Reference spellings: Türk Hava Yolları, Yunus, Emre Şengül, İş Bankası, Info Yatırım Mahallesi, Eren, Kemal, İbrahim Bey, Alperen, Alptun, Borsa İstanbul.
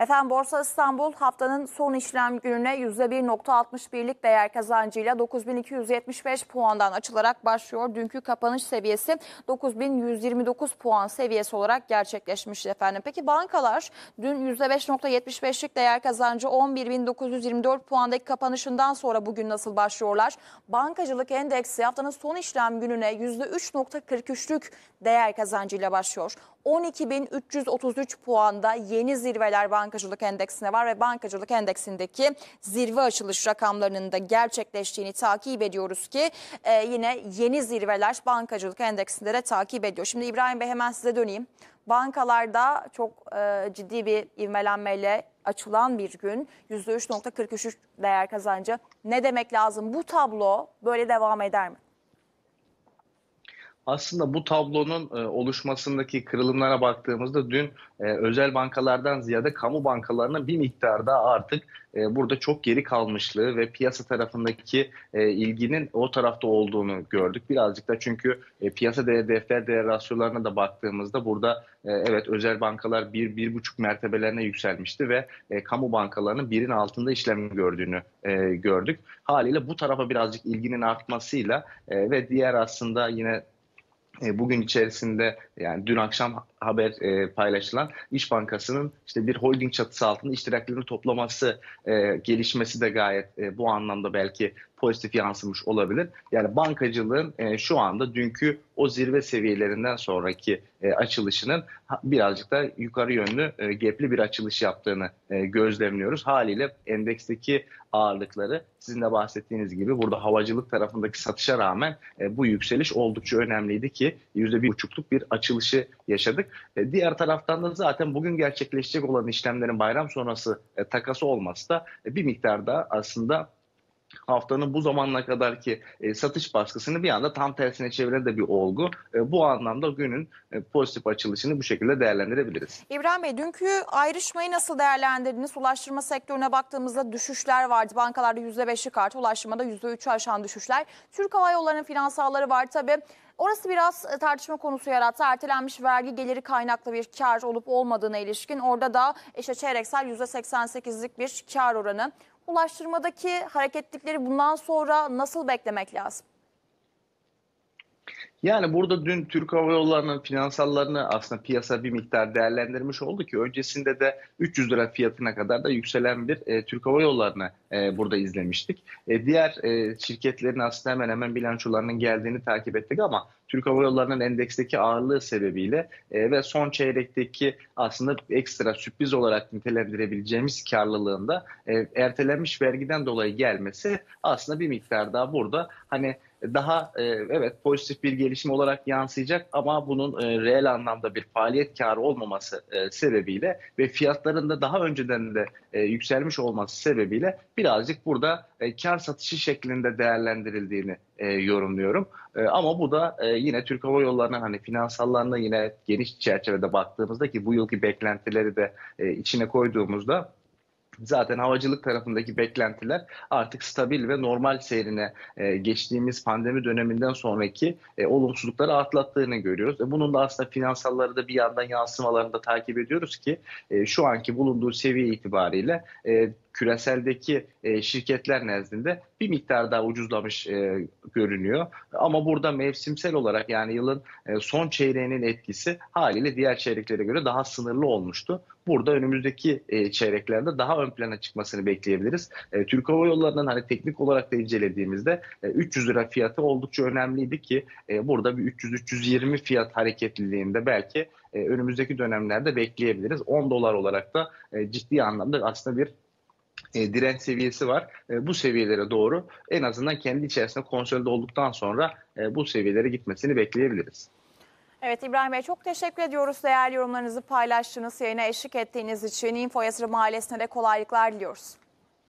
Efendim Borsa İstanbul haftanın son işlem gününe %1,61'lik değer kazancıyla 9.275 puandan açılarak başlıyor. Dünkü kapanış seviyesi 9.129 puan seviyesi olarak gerçekleşmişti efendim. Peki bankalar dün %5,75'lik değer kazancı 11.924 puandaki kapanışından sonra bugün nasıl başlıyorlar? Bankacılık endeksi haftanın son işlem gününe %3,43'lük değer kazancıyla başlıyor. 12.333 puanda yeni zirveler bankacılık endeksine var ve bankacılık endeksindeki zirve açılış rakamlarının da gerçekleştiğini takip ediyoruz ki yine yeni zirveler bankacılık endeksinde de takip ediyor. Şimdi İbrahim Bey hemen size döneyim. Bankalarda çok ciddi bir ivmelenmeyle açılan bir gün %3,43 değer kazancı ne demek lazım? Bu tablo böyle devam eder mi? Aslında bu tablonun oluşmasındaki kırılımlara baktığımızda dün özel bankalardan ziyade kamu bankalarının bir miktarda artık burada çok geri kalmışlığı ve piyasa tarafındaki ilginin o tarafta olduğunu gördük. Birazcık da çünkü piyasa değer defter değer rasyolarına da baktığımızda burada evet özel bankalar 1-1,5 mertebelerine yükselmişti ve kamu bankalarının 1'in altında işlem gördüğünü gördük. Haliyle bu tarafa birazcık ilginin artmasıyla ve diğer aslında yine bugün içerisinde yani dün akşam haber paylaşılan İş Bankası'nın işte bir holding çatısı altında iştiraklerini toplaması gelişmesi de gayet bu anlamda belki pozitif yansımış olabilir. Yani bankacılığın şu anda dünkü o zirve seviyelerinden sonraki açılışının birazcık da yukarı yönlü gepli bir açılış yaptığını gözlemliyoruz. Haliyle endeksteki ağırlıkları sizin de bahsettiğiniz gibi burada havacılık tarafındaki satışa rağmen bu yükseliş oldukça önemliydi ki %1,5'luk bir açılışı yaşadık. Diğer taraftan da zaten bugün gerçekleşecek olan işlemlerin bayram sonrası takası olması da bir miktar da aslında haftanın bu zamanına kadarki satış baskısını bir anda tam tersine çeviren de bir olgu. Bu anlamda günün pozitif açılışını bu şekilde değerlendirebiliriz. İbrahim Bey, dünkü ayrışmayı nasıl değerlendirdiniz? Ulaştırma sektörüne baktığımızda düşüşler vardı. Bankalarda %5'lik artı, ulaştırmada %3'ü aşan düşüşler. Türk Hava Yolları'nın finansalları var tabii. Orası biraz tartışma konusu yarattı. Ertelenmiş vergi geliri kaynaklı bir kar olup olmadığına ilişkin. Orada da işte çeyreksel %88'lik bir kar oranı. Ulaştırmadaki hareketlilikleri bundan sonra nasıl beklemek lazım? Yani burada dün Türk Hava Yolları'nın finansallarını aslında piyasa bir miktar değerlendirmiş oldu ki öncesinde de 300 lira fiyatına kadar da yükselen bir Türk Hava Yolları'nı burada izlemiştik. Diğer şirketlerin aslında hemen hemen bilançolarının geldiğini takip ettik ama Türk Hava Yolları'nın endeksteki ağırlığı sebebiyle ve son çeyrekteki aslında ekstra sürpriz olarak nitelendirebileceğimiz karlılığında ertelenmiş vergiden dolayı gelmesi aslında bir miktar daha burada hani daha evet pozitif bir gelişim olarak yansıyacak ama bunun reel anlamda bir faaliyet karı olmaması sebebiyle ve fiyatların da daha önceden de yükselmiş olması sebebiyle birazcık burada kar satışı şeklinde değerlendirildiğini yorumluyorum. Ama bu da yine Türk Hava Yolları'nın hani finansallarına yine geniş çerçevede baktığımızda ki bu yılki beklentileri de içine koyduğumuzda zaten havacılık tarafındaki beklentiler artık stabil ve normal seyrine geçtiğimiz pandemi döneminden sonraki olumsuzlukları atlattığını görüyoruz. Bunun da aslında finansalları da bir yandan yansımalarını da takip ediyoruz ki şu anki bulunduğu seviye itibariyle küreseldeki şirketler nezdinde bir miktar daha ucuzlamış görünüyor. Ama burada mevsimsel olarak yani yılın son çeyreğinin etkisi haliyle diğer çeyreklere göre daha sınırlı olmuştu. Burada önümüzdeki çeyreklerde daha ön plana çıkmasını bekleyebiliriz. Türk Hava Yolları'nın hani teknik olarak da incelediğimizde 300 lira fiyatı oldukça önemliydi ki burada bir 300-320 fiyat hareketliliğinde belki önümüzdeki dönemlerde bekleyebiliriz. 10 dolar olarak da ciddi anlamda aslında bir direnç seviyesi var. Bu seviyelere doğru en azından kendi içerisinde konsolide olduktan sonra bu seviyelere gitmesini bekleyebiliriz. Evet İbrahim Bey, çok teşekkür ediyoruz. Değerli yorumlarınızı paylaştığınız, yayına eşlik ettiğiniz için Info Yatırım Mahallesi'ne de kolaylıklar diliyoruz.